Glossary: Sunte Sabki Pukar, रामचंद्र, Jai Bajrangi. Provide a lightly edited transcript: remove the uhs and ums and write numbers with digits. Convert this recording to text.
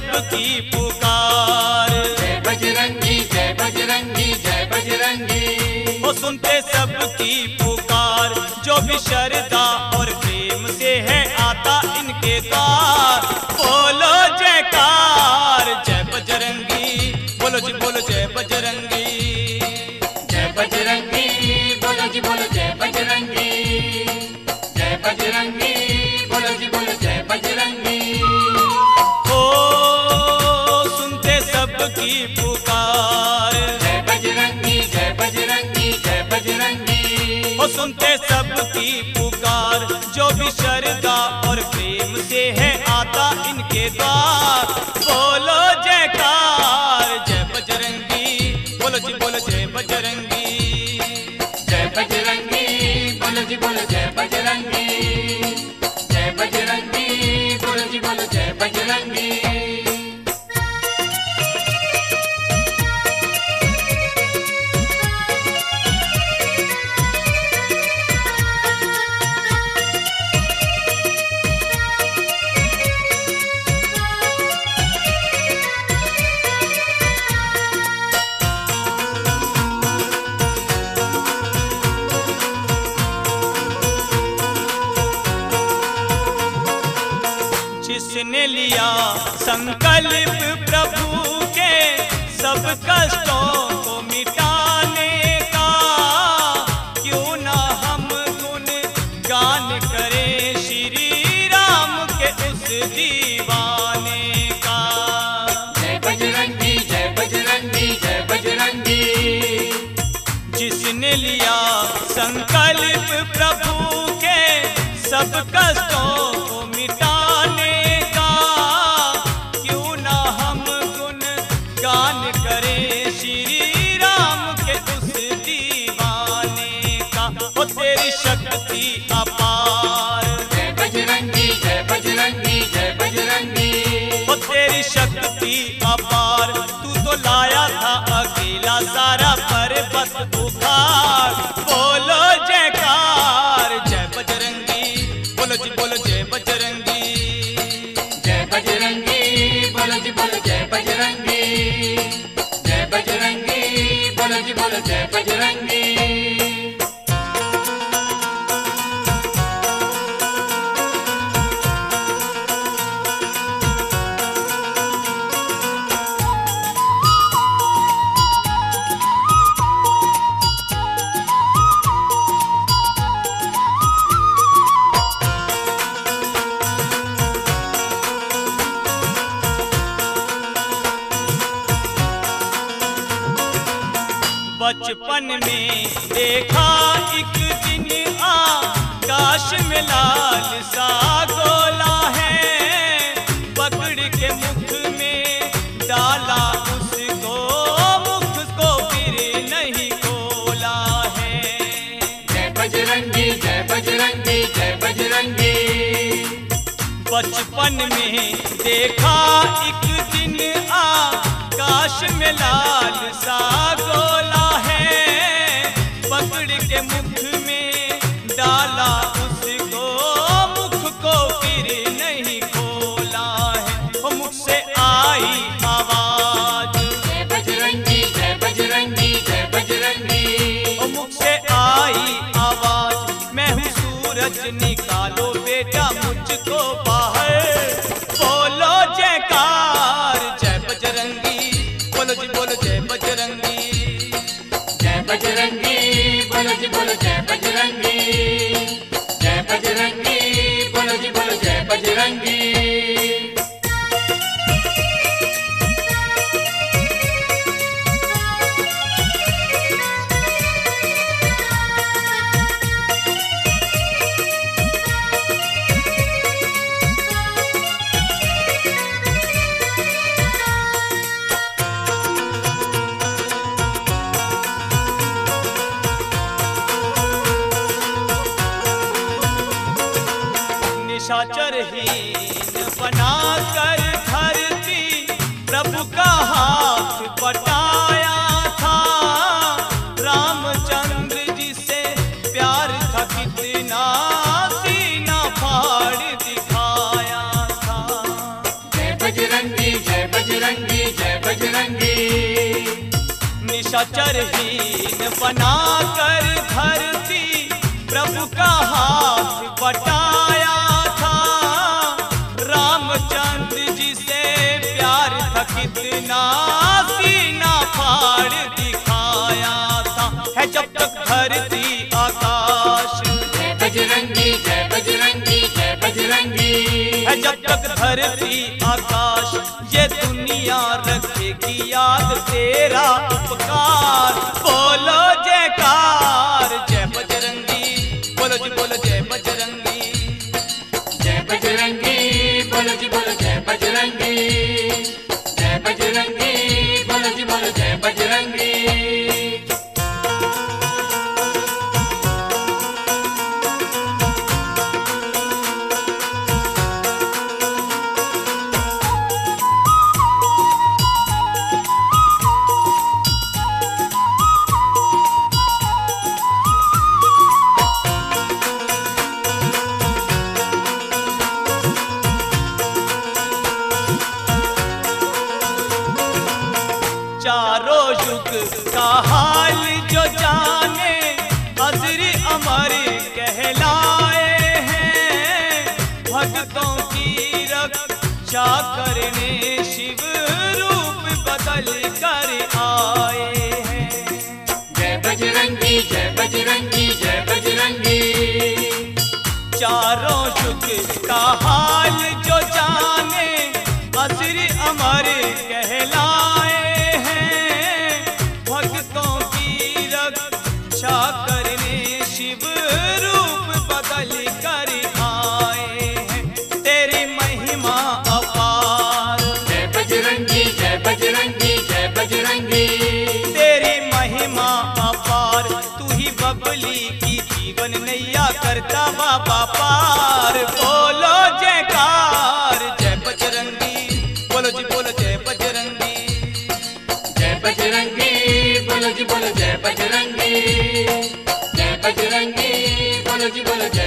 सबकी पुकार। जय बजरंगी जय बजरंगी जय बजरंगी, वो सुनते सबकी पुकार। जो भी श्रद्धा और प्रेम से है आता इनके द्वार। बोलो जयकार जय बजरंगी, बोलो जी बोलो जय बजरंगी। जय बजरंगी बोलो जी बोलो जय बजरंगी। जय बजरंगी बोलो जी बोलो जय बजरंगी। ओ सुनते सबकी पुकार। जय बजरंगी जय बजरंगी जय बजरंगी, ओ सुनते सबकी पुकार। जो भी श्रद्धा और प्रेम से है आता इनके द्वार। बोलो जयकार जय बजरंगी, बोलो जी बोलो जय बजरंगी। जय बजरंगी बोलो जी बोलो जय बजरंगी। जय बजरंगी बोलो जी बोलो जय बजरंगी। जिसने लिया संकल्प प्रभु के सब कष्टों को मिटाने का, क्यों ना हम गुण गान करें श्री राम के उस दीवाने का। जय बजरंगी जय बजरंगी जय बजरंगी, जिसने लिया संकल्प प्रभु के सब कष्टों को मिटा अपार। जय बजरंगी जय बजरंगी जय बजरंगी, वो तेरी शक्ति अपार। तू तो लाया था अकेला सारा पर्वत उखाड़। बोलो जयकार जय बजरंगी, बोलो जी बोलो जय बजरंगी। जय बजरंगी बोलो जी बोलो जय बजरंगी। जय बजरंगी बोलो जी बोलो जय बजरंगी। बचपन में देखा एक दिन आकाश में लाल सा गोला है, पकड़ के मुख में डाला उसको, मुख को फिर नहीं खोला है। जय बजरंगी जय बजरंगी जय बजरंगी, बचपन में देखा एक दिन आकाश में लाल सा गोला, पकड़ के मुख में डाला उसको, मुख को फिर नहीं खोला है। वो मुख से आई आवाज। जय बजरंगी जय बजरंगी जय बजरंगी, वो मुख से आई आवाज। मैं हूँ सूरज निकालो बेटा मुझको बाहर। बोलो जयकार जय बजरंगी, बोलो जी बोलो जय बजरंगी। जय बजरंगी बोलो जी बोलो जय बजरंगी। जय बजरंगी बोलो जी बोलो जय बजरंगी। निशाचरहीन बना कर धरती प्रभु का हाथ पटाया था, रामचंद्र जी से प्यार था कितना सीना फाड़ दिखाया था। जय बजरंगी जय जचरहीन बना कर धरती प्रभु का हाथ बटाया था। रामचंद्र जी से प्यार था, कितना सीना फाड़ दिखाया था। है जब तक धरती आकाश, जय बजरंगी जय बजरंगी जय बजरंगी। है जब तक धरती आकाश, ये दुनिया रखेगी याद तेरा उपकार। बोलो जयकार, जय बजरंगी बोलो जी बोलो, जय बजरंगी जय बजरंगी बोलो जी बोलो, जय बजरंगी जय बजरंगी बोलो जी बोलो, जय बजरंगी। करने शिव रूप बदल कर आए हैं। जय बजरंगी जय बजरंगी जय बजरंगी। चारों जुग का हाल जो जाने, असर अमर कहलाए हैं। भक्तों की रक्षा करने शिव रूप बदल कर आए हैं। तेरी महिमा तेरी महिमा अपार, तू ही बबली की जीवन नैया करता बाबा पार। बोलो जयकार, जय बजरंगी बोलो जी बोलो, जय बजरंगी जय बजरंगी बोलो जी बोलो, जय बजरंगी जय बजरंगी बोलो जी बोलो।